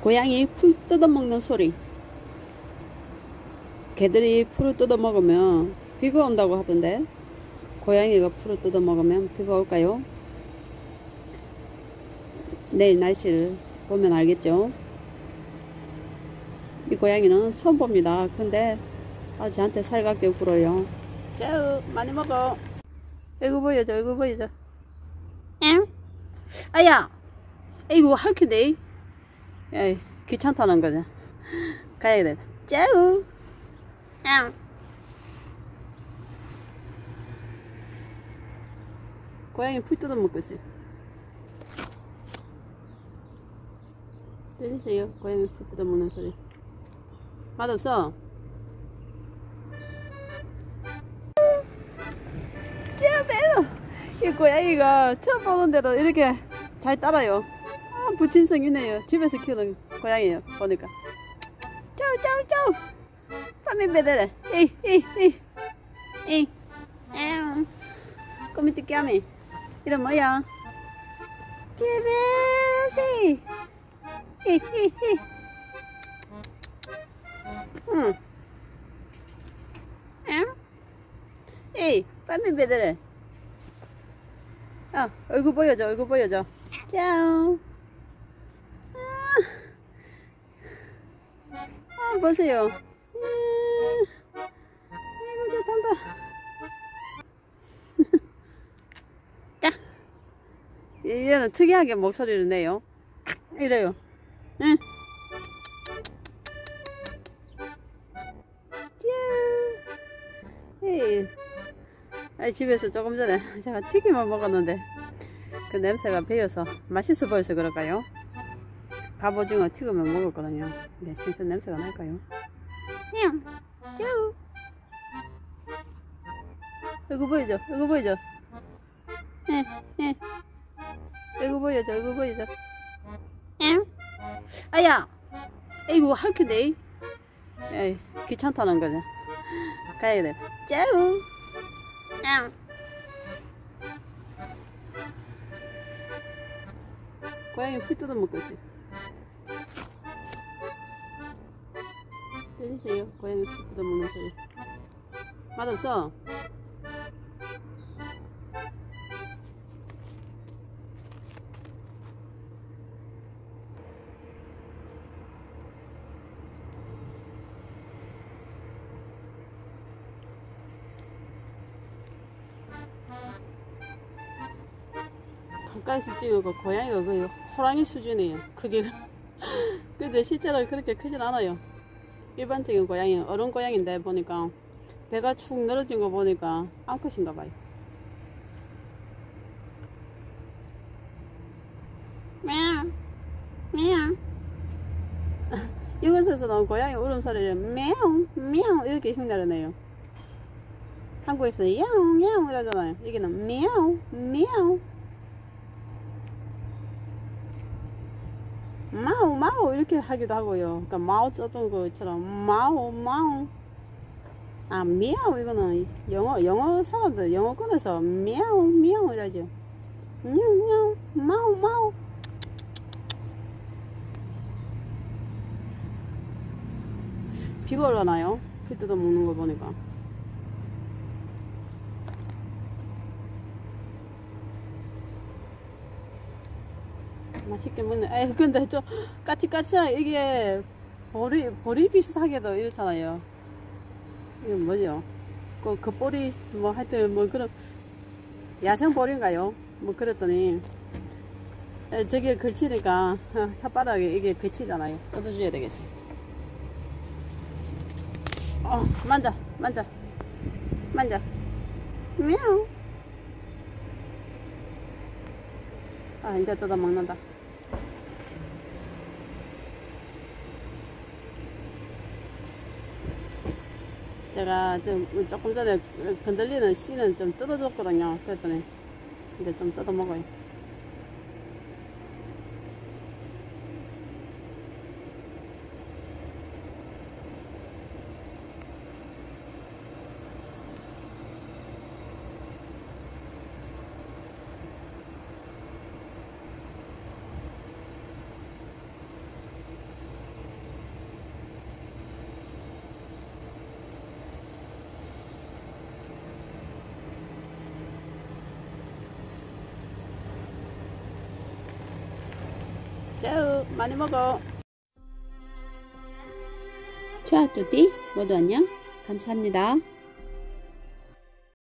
고양이 풀 뜯어먹는 소리. 개들이 풀을 뜯어먹으면 비가 온다고 하던데, 고양이가 풀을 뜯어먹으면 비가 올까요? 내일 날씨를 보면 알겠죠? 이 고양이는 처음 봅니다. 근데 저한테 살갑게 굴어요. 자, 많이 먹어. 얼굴 보여줘, 얼굴 보여줘. 응? 아야! 이거 할퀴네. 에이, 귀찮다는 거냐. 가야겠다. 짜우. 앙. 고양이 풀 뜯어먹고 있어요. 들리세요? 고양이 풀 뜯어먹는 소리. 맛없어? 짜우, 매워. 이 고양이가 처음 보는 대로 이렇게 잘 따라요. 부침성이네요. 집에서 키우는 고양이에요. 보니까. 짜우 짜우 짜우. 밤에 배달해. 에이 에이 에이 에이. 에옹. 꼬미띠 까미. 이름 뭐야? 개베라시. 에이 에이 에이. 응. 응? 에이. 밤에 배달해. 아, 얼굴 보여줘. 얼굴 보여줘. 짜우. 보세요. 아이고 좋단다. 얘는 특이하게 목소리를 내요. 이래요. 응. 에이. 아이, 집에서 조금 전에 제가 튀김을 먹었는데 그 냄새가 배여서 맛있어 보여서 그럴까요? 갑오징어 튀기면 먹었거든요. 근데 실선 냄새가 날까요? 냥! 짜우! 얼굴 보여줘, 얼굴 보여줘. 예, 예. 얼굴 보여줘, 얼굴 보여줘. 냥! 아야! 이거 할퀴네. 에이, 귀찮다는 거냐. 가야겠다. 짜우! 냥! 고양이 풀 뜯어먹고 있어. 들리세요? 고양이 풀 뜯어먹는 소리. 맛없어? 가까이서 찍으니까 고양이가 거의 호랑이 수준이에요. 크기가. 근데 실제로 그렇게 크진 않아요. 일반적인 고양이, 어른 고양인데 보니까 배가 축 늘어진 거 보니까 암컷인가 봐요. 미앙 미앙. 이곳에서 나온 고양이 울음소리를 미앙 미앙 이렇게 흉내를 내요. 한국에서 야옹 야옹 이러잖아요. 여기는 미앙 미앙 마오 마오 이렇게 하기도 하고요. 그러니까 마오 쩌던 것처럼 마오 마오. 아, 미야오 이거는 영어 사람들 영어권에서 미야오 미야오 이러죠. 미야오 마오 마오. 비가 올라나요? 풀 뜯어 먹는 거 보니까. 맛있게 먹네. 에이, 근데 좀 까칠까칠한 이게 보리 비슷하게도 이렇잖아요. 이건 뭐죠? 그 보리 뭐 하여튼 뭐 그런 야생 보리인가요? 뭐 그랬더니 저게 걸치니까 혓바닥에 이게 걸치잖아요. 뜯어줘야 되겠어. 만져 만져 만져. 미야옹. 아, 이제 뜯어먹는다. 제가 좀 조금 전에 건들리는 씨는 좀 뜯어줬거든요. 그랬더니 이제 좀 뜯어먹어요. 짜우, 많이 먹어. 좋아, 뚜띠. 모두 안녕. 감사합니다.